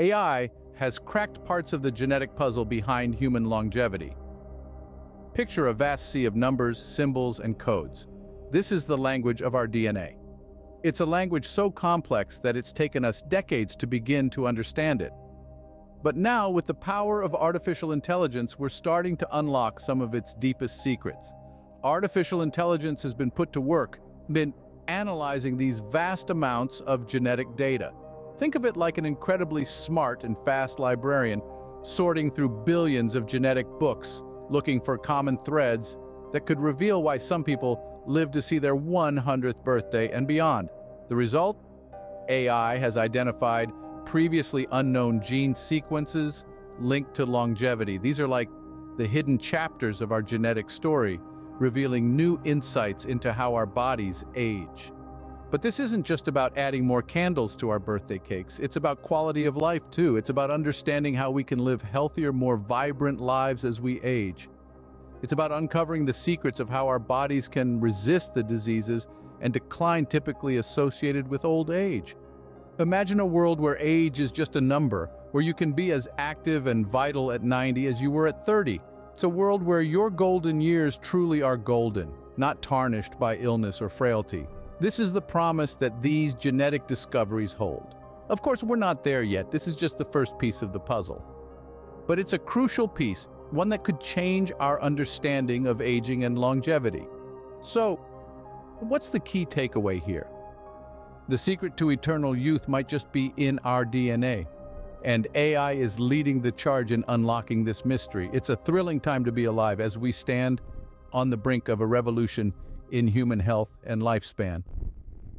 AI has cracked parts of the genetic puzzle behind human longevity. Picture a vast sea of numbers, symbols, and codes. This is the language of our DNA. It's a language so complex that it's taken us decades to begin to understand it. But now, with the power of artificial intelligence, we're starting to unlock some of its deepest secrets. Artificial intelligence has been put to work, been analyzing these vast amounts of genetic data. Think of it like an incredibly smart and fast librarian, sorting through billions of genetic books, looking for common threads that could reveal why some people live to see their 100th birthday and beyond. The result? AI has identified previously unknown gene sequences linked to longevity. These are like the hidden chapters of our genetic story, revealing new insights into how our bodies age. But this isn't just about adding more candles to our birthday cakes. It's about quality of life too. It's about understanding how we can live healthier, more vibrant lives as we age. It's about uncovering the secrets of how our bodies can resist the diseases and decline typically associated with old age. Imagine a world where age is just a number, where you can be as active and vital at 90 as you were at 30. It's a world where your golden years truly are golden, not tarnished by illness or frailty. This is the promise that these genetic discoveries hold. Of course, we're not there yet. This is just the first piece of the puzzle. But it's a crucial piece, one that could change our understanding of aging and longevity. So, what's the key takeaway here? The secret to eternal youth might just be in our DNA. And AI is leading the charge in unlocking this mystery. It's a thrilling time to be alive as we stand on the brink of a revolution in human health and lifespan.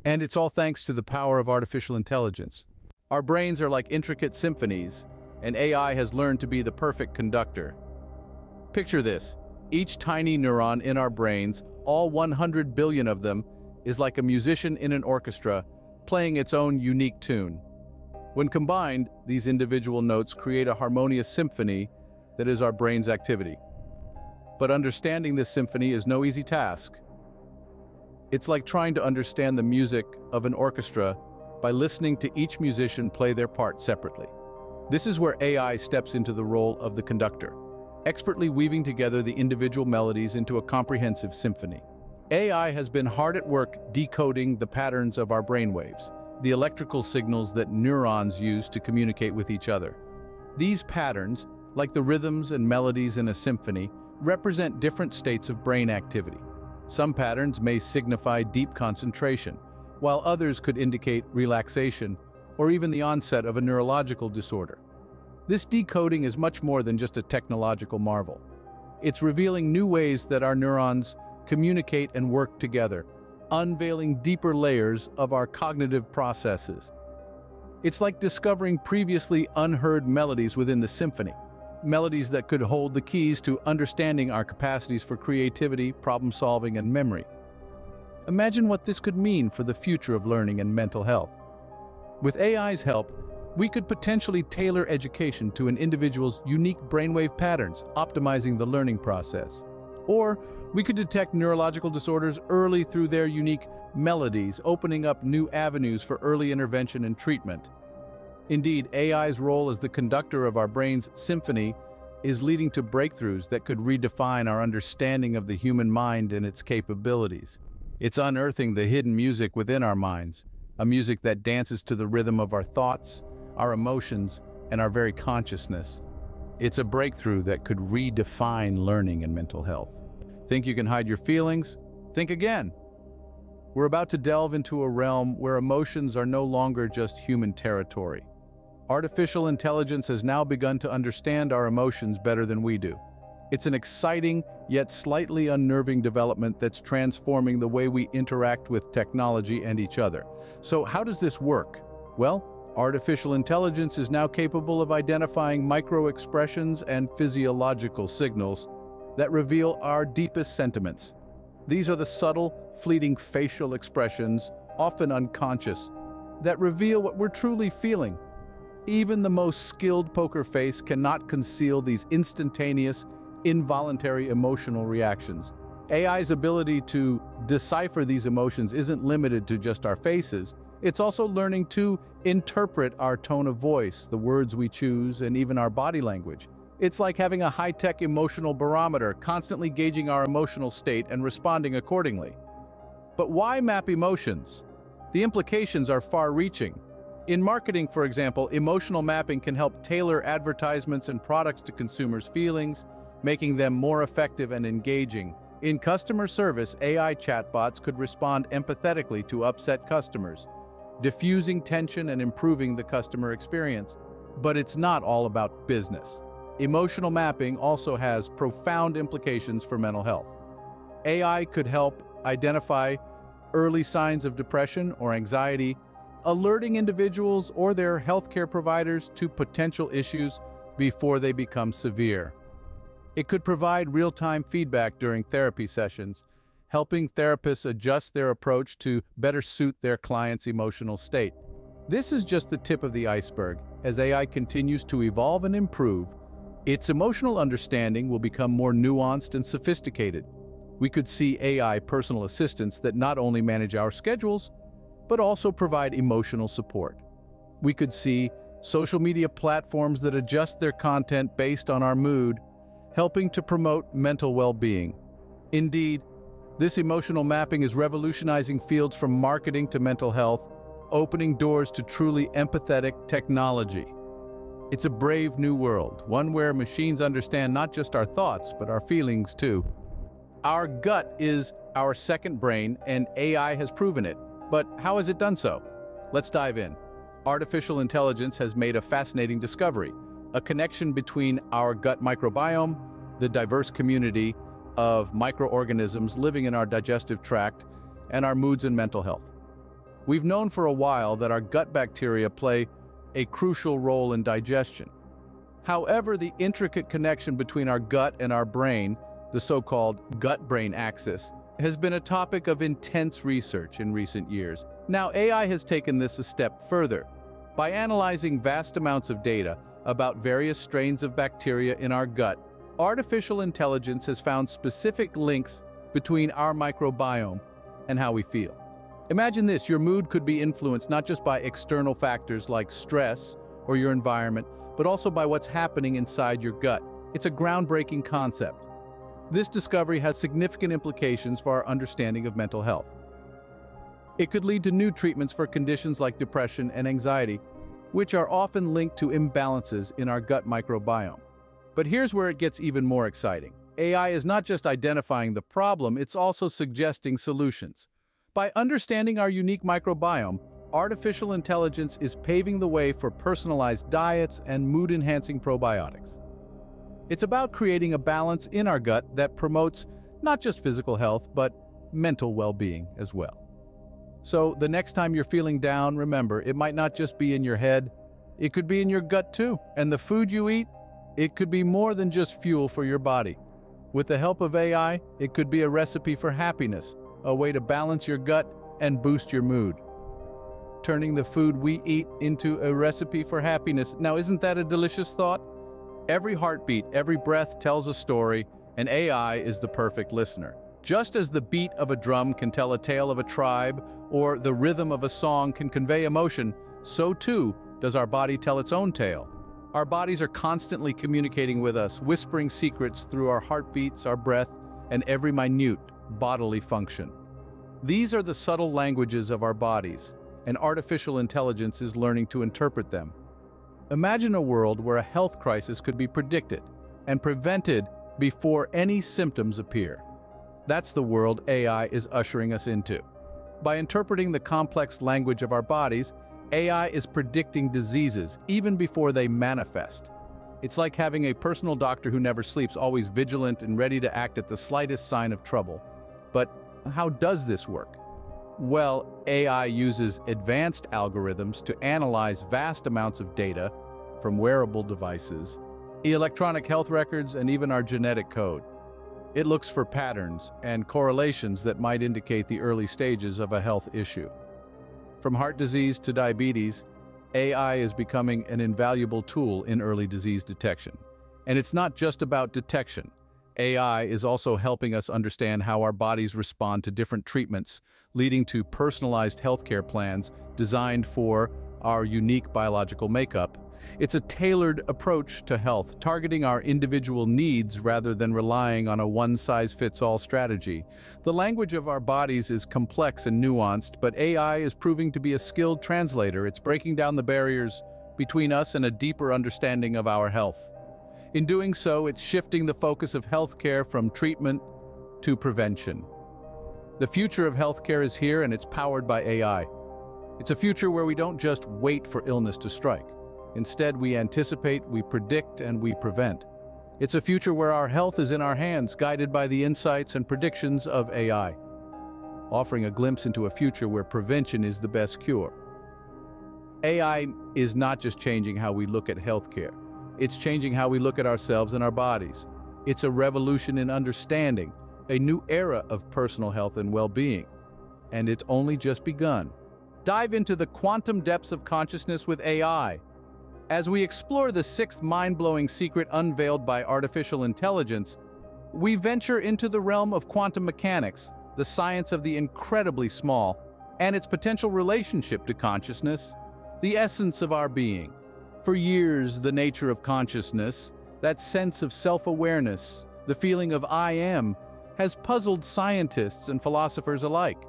And it's all thanks to the power of artificial intelligence. Our brains are like intricate symphonies, and AI has learned to be the perfect conductor. Picture this. Each tiny neuron in our brains, all 100 billion of them, is like a musician in an orchestra playing its own unique tune. When combined, these individual notes create a harmonious symphony that is our brain's activity. But understanding this symphony is no easy task. It's like trying to understand the music of an orchestra by listening to each musician play their part separately. This is where AI steps into the role of the conductor, expertly weaving together the individual melodies into a comprehensive symphony. AI has been hard at work decoding the patterns of our brainwaves, the electrical signals that neurons use to communicate with each other. These patterns, like the rhythms and melodies in a symphony, represent different states of brain activity. Some patterns may signify deep concentration, while others could indicate relaxation or even the onset of a neurological disorder. This decoding is much more than just a technological marvel. It's revealing new ways that our neurons communicate and work together, unveiling deeper layers of our cognitive processes. It's like discovering previously unheard melodies within the symphony, melodies that could hold the keys to understanding our capacities for creativity, problem-solving, and memory. Imagine what this could mean for the future of learning and mental health. With AI's help, we could potentially tailor education to an individual's unique brainwave patterns, optimizing the learning process. Or we could detect neurological disorders early through their unique melodies, opening up new avenues for early intervention and treatment. Indeed, AI's role as the conductor of our brain's symphony is leading to breakthroughs that could redefine our understanding of the human mind and its capabilities. It's unearthing the hidden music within our minds, a music that dances to the rhythm of our thoughts, our emotions, and our very consciousness. It's a breakthrough that could redefine learning and mental health. Think you can hide your feelings? Think again. We're about to delve into a realm where emotions are no longer just human territory. Artificial intelligence has now begun to understand our emotions better than we do. It's an exciting, yet slightly unnerving development that's transforming the way we interact with technology and each other. So how does this work? Well, artificial intelligence is now capable of identifying micro-expressions and physiological signals that reveal our deepest sentiments. These are the subtle, fleeting facial expressions, often unconscious, that reveal what we're truly feeling. Even the most skilled poker face cannot conceal these instantaneous, involuntary emotional reactions. AI's ability to decipher these emotions isn't limited to just our faces. It's also learning to interpret our tone of voice, the words we choose, and even our body language. It's like having a high-tech emotional barometer, constantly gauging our emotional state and responding accordingly. But why map emotions? The implications are far-reaching. In marketing, for example, emotional mapping can help tailor advertisements and products to consumers' feelings, making them more effective and engaging. In customer service, AI chatbots could respond empathetically to upset customers, diffusing tension and improving the customer experience. But it's not all about business. Emotional mapping also has profound implications for mental health. AI could help identify early signs of depression or anxiety, alerting individuals or their healthcare providers to potential issues before they become severe. It could provide real-time feedback during therapy sessions, helping therapists adjust their approach to better suit their clients' emotional state. This is just the tip of the iceberg. As AI continues to evolve and improve, its emotional understanding will become more nuanced and sophisticated. We could see AI personal assistants that not only manage our schedules, but also provide emotional support. We could see social media platforms that adjust their content based on our mood, helping to promote mental well-being. Indeed, this emotional mapping is revolutionizing fields from marketing to mental health, opening doors to truly empathetic technology. It's a brave new world, one where machines understand not just our thoughts, but our feelings too. Our gut is our second brain, and AI has proven it. But how has it done so? Let's dive in. Artificial intelligence has made a fascinating discovery, a connection between our gut microbiome, the diverse community of microorganisms living in our digestive tract, and our moods and mental health. We've known for a while that our gut bacteria play a crucial role in digestion. However, the intricate connection between our gut and our brain, the so-called gut-brain axis, has been a topic of intense research in recent years. Now, AI has taken this a step further. By analyzing vast amounts of data about various strains of bacteria in our gut, artificial intelligence has found specific links between our microbiome and how we feel. Imagine this: your mood could be influenced not just by external factors like stress or your environment, but also by what's happening inside your gut. It's a groundbreaking concept. This discovery has significant implications for our understanding of mental health. It could lead to new treatments for conditions like depression and anxiety, which are often linked to imbalances in our gut microbiome. But here's where it gets even more exciting. AI is not just identifying the problem, it's also suggesting solutions. By understanding our unique microbiome, artificial intelligence is paving the way for personalized diets and mood-enhancing probiotics. It's about creating a balance in our gut that promotes not just physical health, but mental well-being as well. So the next time you're feeling down, remember, it might not just be in your head, it could be in your gut too. And the food you eat, it could be more than just fuel for your body. With the help of AI, it could be a recipe for happiness, a way to balance your gut and boost your mood. Turning the food we eat into a recipe for happiness. Now, isn't that a delicious thought? Every heartbeat, every breath tells a story, and AI is the perfect listener. Just as the beat of a drum can tell a tale of a tribe, or the rhythm of a song can convey emotion, so too does our body tell its own tale. Our bodies are constantly communicating with us, whispering secrets through our heartbeats, our breath, and every minute bodily function. These are the subtle languages of our bodies, and artificial intelligence is learning to interpret them. Imagine a world where a health crisis could be predicted and prevented before any symptoms appear. That's the world AI is ushering us into. By interpreting the complex language of our bodies, AI is predicting diseases even before they manifest. It's like having a personal doctor who never sleeps, always vigilant and ready to act at the slightest sign of trouble. But how does this work? Well, AI uses advanced algorithms to analyze vast amounts of data from wearable devices, electronic health records, and even our genetic code. It looks for patterns and correlations that might indicate the early stages of a health issue. From heart disease to diabetes, AI is becoming an invaluable tool in early disease detection. And it's not just about detection. AI is also helping us understand how our bodies respond to different treatments, leading to personalized healthcare plans designed for our unique biological makeup. It's a tailored approach to health, targeting our individual needs rather than relying on a one-size-fits-all strategy. The language of our bodies is complex and nuanced, but AI is proving to be a skilled translator. It's breaking down the barriers between us and a deeper understanding of our health. In doing so, it's shifting the focus of healthcare from treatment to prevention. The future of healthcare is here, and it's powered by AI. It's a future where we don't just wait for illness to strike. Instead, we anticipate, we predict, and we prevent. It's a future where our health is in our hands, guided by the insights and predictions of AI, offering a glimpse into a future where prevention is the best cure. AI is not just changing how we look at healthcare. It's changing how we look at ourselves and our bodies. It's a revolution in understanding, a new era of personal health and well-being. And it's only just begun. Dive into the quantum depths of consciousness with AI as we explore the sixth mind-blowing secret unveiled by artificial intelligence. We venture into the realm of quantum mechanics, the science of the incredibly small, and its potential relationship to consciousness, the essence of our being. For years, the nature of consciousness, that sense of self-awareness, the feeling of I am, has puzzled scientists and philosophers alike.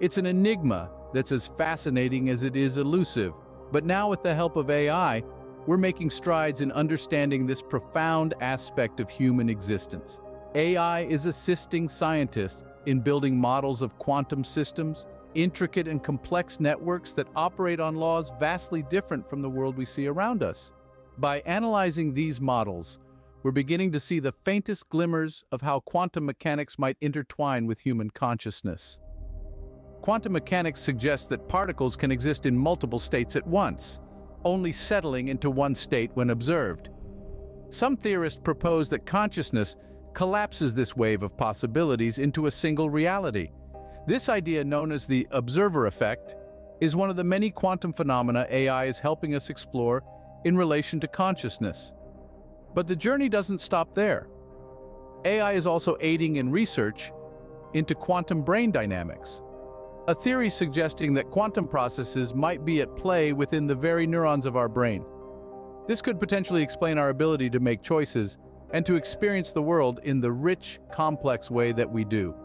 It's an enigma that's as fascinating as it is elusive, but now with the help of AI, we're making strides in understanding this profound aspect of human existence. AI is assisting scientists in building models of quantum systems, intricate and complex networks that operate on laws vastly different from the world we see around us. By analyzing these models, we're beginning to see the faintest glimmers of how quantum mechanics might intertwine with human consciousness. Quantum mechanics suggests that particles can exist in multiple states at once, only settling into one state when observed. Some theorists propose that consciousness collapses this wave of possibilities into a single reality. This idea, known as the observer effect, is one of the many quantum phenomena AI is helping us explore in relation to consciousness. But the journey doesn't stop there. AI is also aiding in research into quantum brain dynamics, a theory suggesting that quantum processes might be at play within the very neurons of our brain. This could potentially explain our ability to make choices and to experience the world in the rich, complex way that we do.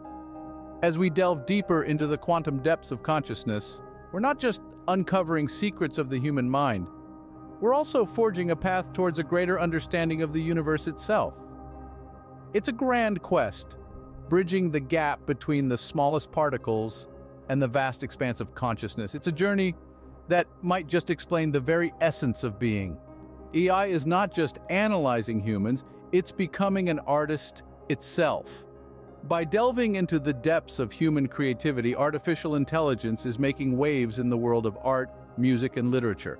As we delve deeper into the quantum depths of consciousness, we're not just uncovering secrets of the human mind, we're also forging a path towards a greater understanding of the universe itself. It's a grand quest, bridging the gap between the smallest particles and the vast expanse of consciousness. It's a journey that might just explain the very essence of being. AI is not just analyzing humans, it's becoming an artist itself. By delving into the depths of human creativity, artificial intelligence is making waves in the world of art, music, and literature.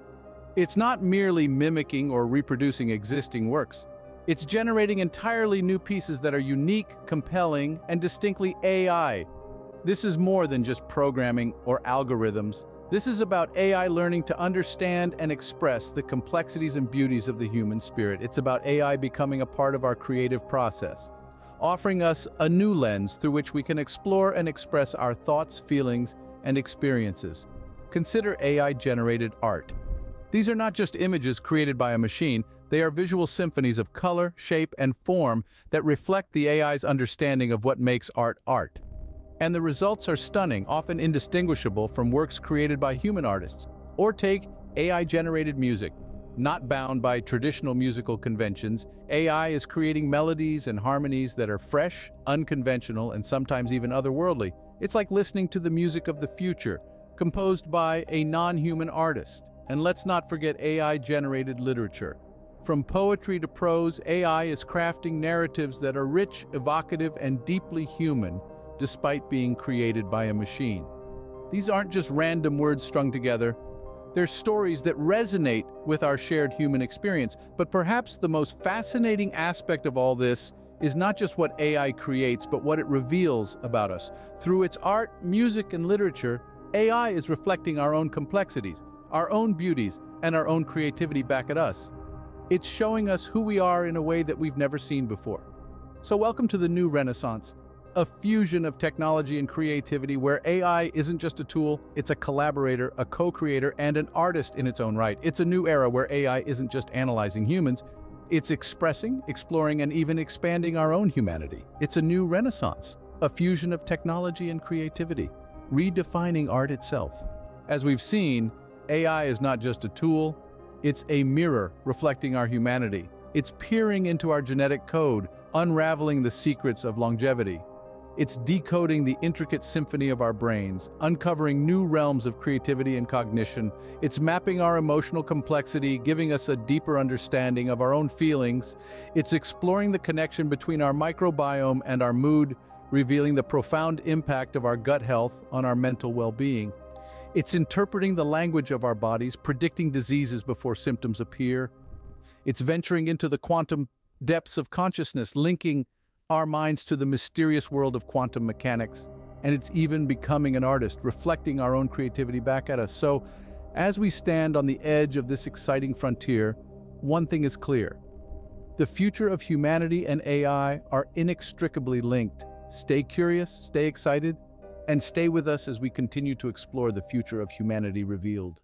It's not merely mimicking or reproducing existing works. It's generating entirely new pieces that are unique, compelling, and distinctly AI. This is more than just programming or algorithms. This is about AI learning to understand and express the complexities and beauties of the human spirit. It's about AI becoming a part of our creative process, offering us a new lens through which we can explore and express our thoughts, feelings, and experiences. Consider AI-generated art. These are not just images created by a machine, they are visual symphonies of color, shape, and form that reflect the AI's understanding of what makes art art. And the results are stunning, often indistinguishable from works created by human artists. Or take AI-generated music. Not bound by traditional musical conventions, AI is creating melodies and harmonies that are fresh, unconventional, and sometimes even otherworldly. It's like listening to the music of the future, composed by a non-human artist. And let's not forget AI-generated literature. From poetry to prose, AI is crafting narratives that are rich, evocative, and deeply human, despite being created by a machine. These aren't just random words strung together. They're stories that resonate with our shared human experience. But perhaps the most fascinating aspect of all this is not just what AI creates, but what it reveals about us. Through its art, music, and literature, AI is reflecting our own complexities, our own beauties, and our own creativity back at us. It's showing us who we are in a way that we've never seen before. So welcome to the new renaissance, a fusion of technology and creativity where AI isn't just a tool, it's a collaborator, a co-creator, and an artist in its own right. It's a new era where AI isn't just analyzing humans, it's expressing, exploring, and even expanding our own humanity. It's a new renaissance, a fusion of technology and creativity, redefining art itself. As we've seen, AI is not just a tool, it's a mirror reflecting our humanity. It's peering into our genetic code, unraveling the secrets of longevity. It's decoding the intricate symphony of our brains, uncovering new realms of creativity and cognition. It's mapping our emotional complexity, giving us a deeper understanding of our own feelings. It's exploring the connection between our microbiome and our mood, revealing the profound impact of our gut health on our mental well-being. It's interpreting the language of our bodies, predicting diseases before symptoms appear. It's venturing into the quantum depths of consciousness, linking our minds to the mysterious world of quantum mechanics. And it's even becoming an artist, reflecting our own creativity back at us. So, as we stand on the edge of this exciting frontier, one thing is clear. The future of humanity and AI are inextricably linked. Stay curious, stay excited, and stay with us as we continue to explore the future of humanity revealed.